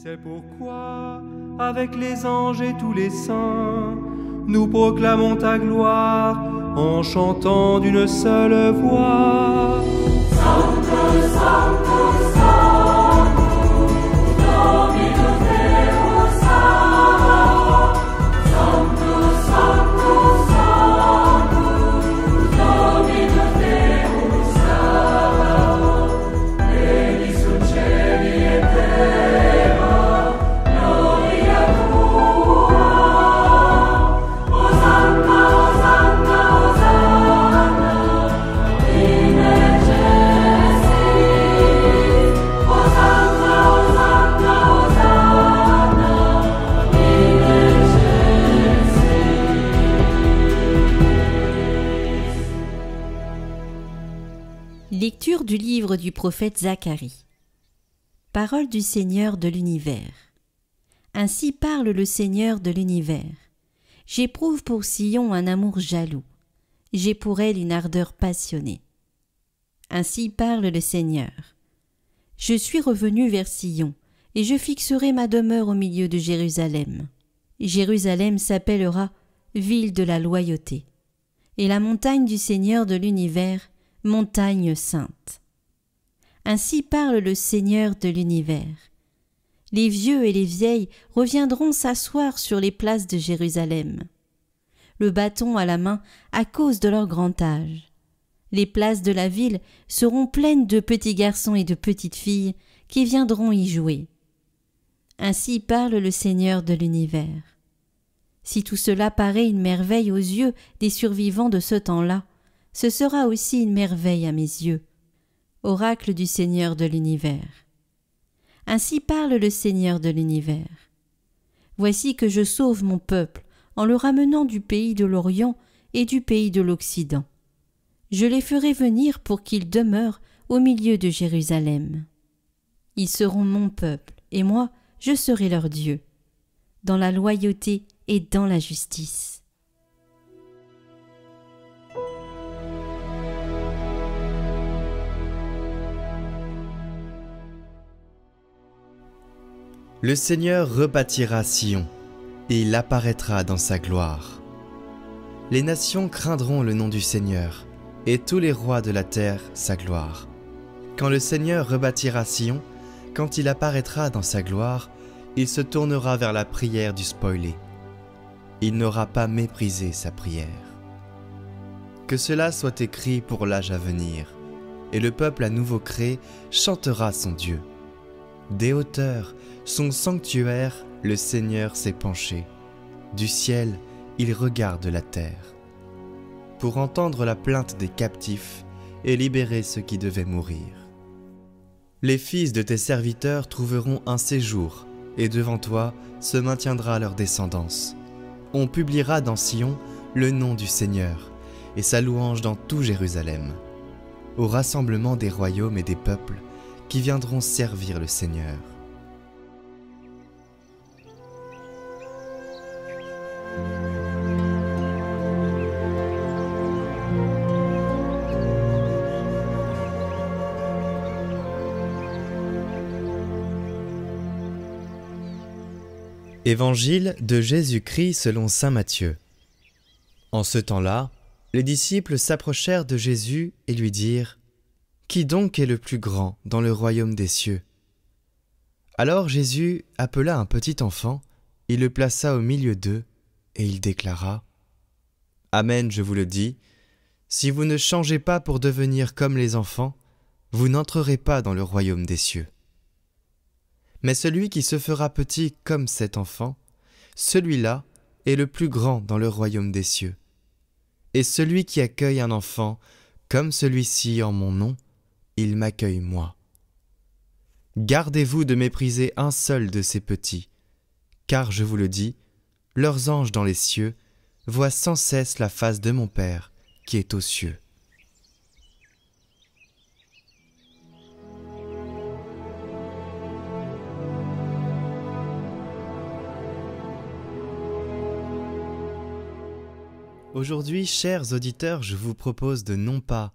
C'est pourquoi, avec les anges et tous les saints, nous proclamons ta gloire en chantant d'une seule voix. Sancte, sancte, sanctus, Dominus Deus Sabaoth. Sancte, sancte, sanctus, Dominus Deus Sabaoth. Veni sub celi et terra, gloria tua. Hosanna, hosanna, hosanna, in Lecture du livre du prophète Zacharie. Parole du Seigneur de l'univers. Ainsi parle le Seigneur de l'univers. J'éprouve pour Sion un amour jaloux. J'ai pour elle une ardeur passionnée. Ainsi parle le Seigneur. Je suis revenu vers Sion, et je fixerai ma demeure au milieu de Jérusalem. Jérusalem s'appellera ville de la loyauté, et la montagne du Seigneur de l'univers, montagne sainte. Ainsi parle le Seigneur de l'univers. Les vieux et les vieilles reviendront s'asseoir sur les places de Jérusalem, le bâton à la main à cause de leur grand âge. Les places de la ville seront pleines de petits garçons et de petites filles qui viendront y jouer. Ainsi parle le Seigneur de l'univers. Si tout cela paraît une merveille aux yeux des survivants de ce temps-là, ce sera aussi une merveille à mes yeux. Oracle du Seigneur de l'univers. Ainsi parle le Seigneur de l'univers. Voici que je sauve mon peuple en le ramenant du pays de l'Orient et du pays de l'Occident. Je les ferai venir pour qu'ils demeurent au milieu de Jérusalem. Ils seront mon peuple, et moi, je serai leur Dieu, dans la loyauté et dans la justice. Le Seigneur rebâtira Sion, et il apparaîtra dans sa gloire. Les nations craindront le nom du Seigneur, et tous les rois de la terre sa gloire. Quand le Seigneur rebâtira Sion, quand il apparaîtra dans sa gloire, il se tournera vers la prière du spoilé. Il n'aura pas méprisé sa prière. Que cela soit écrit pour l'âge à venir, et le peuple à nouveau créé chantera son Dieu. Des hauteurs, son sanctuaire, le Seigneur s'est penché. Du ciel, il regarde la terre, pour entendre la plainte des captifs et libérer ceux qui devaient mourir. Les fils de tes serviteurs trouveront un séjour, et devant toi se maintiendra leur descendance. On publiera dans Sion le nom du Seigneur, et sa louange dans tout Jérusalem, au rassemblement des royaumes et des peuples, qui viendront servir le Seigneur. Évangile de Jésus-Christ selon saint Matthieu. En ce temps-là, les disciples s'approchèrent de Jésus et lui dirent : Qui donc est le plus grand dans le royaume des cieux? Alors Jésus appela un petit enfant, il le plaça au milieu d'eux, et il déclara : Amen, je vous le dis, si vous ne changez pas pour devenir comme les enfants, vous n'entrerez pas dans le royaume des cieux. Mais celui qui se fera petit comme cet enfant, celui-là est le plus grand dans le royaume des cieux. Et celui qui accueille un enfant comme celui-ci en mon nom, il m'accueille moi. Gardez-vous de mépriser un seul de ces petits, car je vous le dis, leurs anges dans les cieux voient sans cesse la face de mon Père qui est aux cieux. Aujourd'hui, chers auditeurs, je vous propose de non pas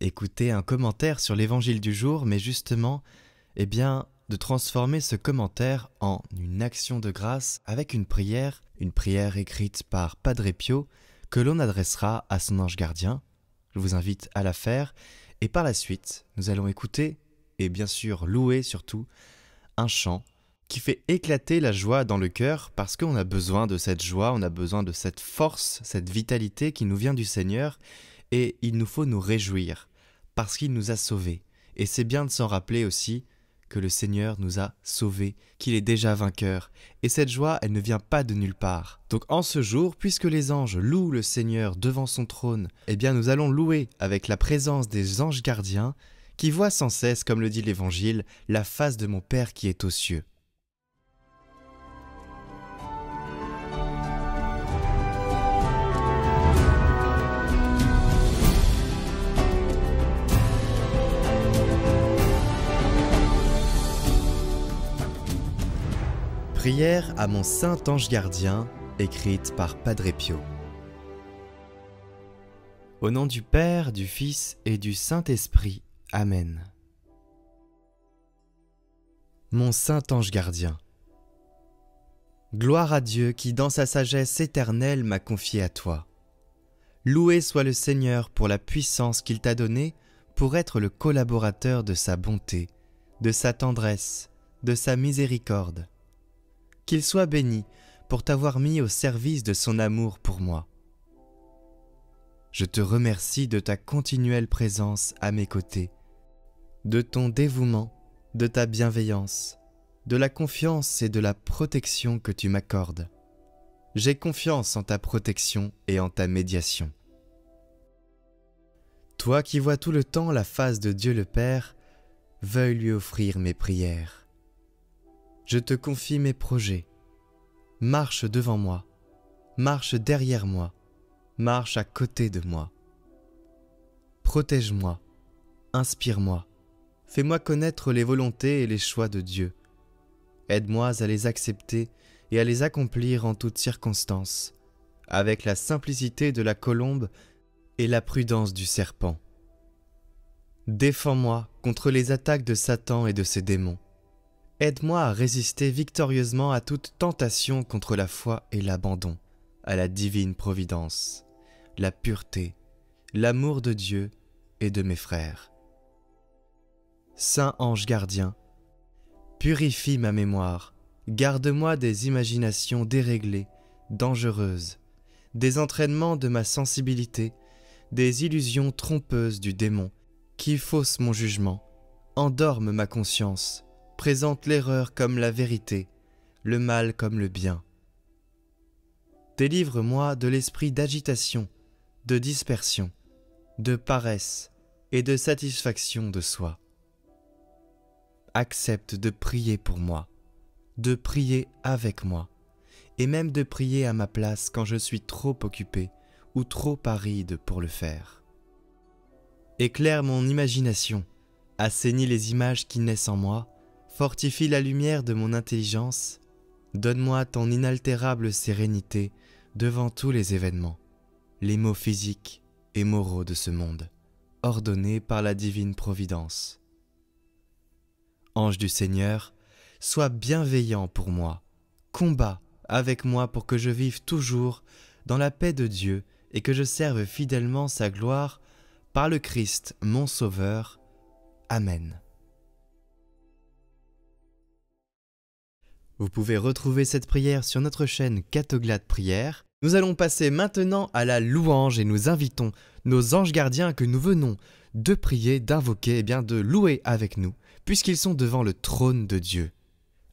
écouter un commentaire sur l'évangile du jour, mais justement, de transformer ce commentaire en une action de grâce avec une prière écrite par Padre Pio que l'on adressera à son ange gardien. Je vous invite à la faire et par la suite, nous allons écouter et bien sûr louer surtout un chant qui fait éclater la joie dans le cœur parce qu'on a besoin de cette joie, on a besoin de cette force, cette vitalité qui nous vient du Seigneur et il nous faut nous réjouir parce qu'il nous a sauvés. Et c'est bien de s'en rappeler aussi que le Seigneur nous a sauvés, qu'il est déjà vainqueur. Et cette joie, elle ne vient pas de nulle part. Donc en ce jour, puisque les anges louent le Seigneur devant son trône, eh bien nous allons louer avec la présence des anges gardiens qui voient sans cesse, comme le dit l'Évangile, la face de mon Père qui est aux cieux. Prière à mon saint ange gardien, écrite par Padre Pio. Au nom du Père, du Fils et du Saint-Esprit. Amen. Mon saint ange gardien. Gloire à Dieu qui dans sa sagesse éternelle m'a confié à toi. Loué soit le Seigneur pour la puissance qu'il t'a donnée pour être le collaborateur de sa bonté, de sa tendresse, de sa miséricorde. Qu'il soit béni pour t'avoir mis au service de son amour pour moi. Je te remercie de ta continuelle présence à mes côtés, de ton dévouement, de ta bienveillance, de la confiance et de la protection que tu m'accordes. J'ai confiance en ta protection et en ta médiation. Toi qui vois tout le temps la face de Dieu le Père, veuille lui offrir mes prières. Je te confie mes projets. Marche devant moi, marche derrière moi, marche à côté de moi. Protège-moi, inspire-moi, fais-moi connaître les volontés et les choix de Dieu. Aide-moi à les accepter et à les accomplir en toutes circonstances, avec la simplicité de la colombe et la prudence du serpent. Défends-moi contre les attaques de Satan et de ses démons. Aide-moi à résister victorieusement à toute tentation contre la foi et l'abandon, à la divine providence, la pureté, l'amour de Dieu et de mes frères. Saint ange gardien, purifie ma mémoire, garde-moi des imaginations déréglées, dangereuses, des entraînements de ma sensibilité, des illusions trompeuses du démon, qui faussent mon jugement, endorment ma conscience, présente l'erreur comme la vérité, le mal comme le bien. Délivre-moi de l'esprit d'agitation, de dispersion, de paresse et de satisfaction de soi. Accepte de prier pour moi, de prier avec moi, et même de prier à ma place quand je suis trop occupé ou trop aride pour le faire. Éclaire mon imagination, assainis les images qui naissent en moi, fortifie la lumière de mon intelligence, donne-moi ton inaltérable sérénité devant tous les événements, les maux physiques et moraux de ce monde, ordonnés par la divine providence. Ange du Seigneur, sois bienveillant pour moi, combat avec moi pour que je vive toujours dans la paix de Dieu et que je serve fidèlement sa gloire par le Christ mon Sauveur. Amen. Vous pouvez retrouver cette prière sur notre chaîne Cathoglad Prière. Nous allons passer maintenant à la louange et nous invitons nos anges gardiens que nous venons de prier, d'invoquer, et bien de louer avec nous, puisqu'ils sont devant le trône de Dieu.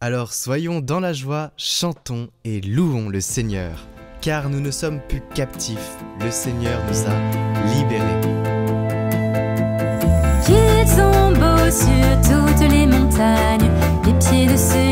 Alors soyons dans la joie, chantons et louons le Seigneur, car nous ne sommes plus captifs, le Seigneur nous a libérés. Qu'ils sont beaux sur toutes les montagnes, les pieds de ceux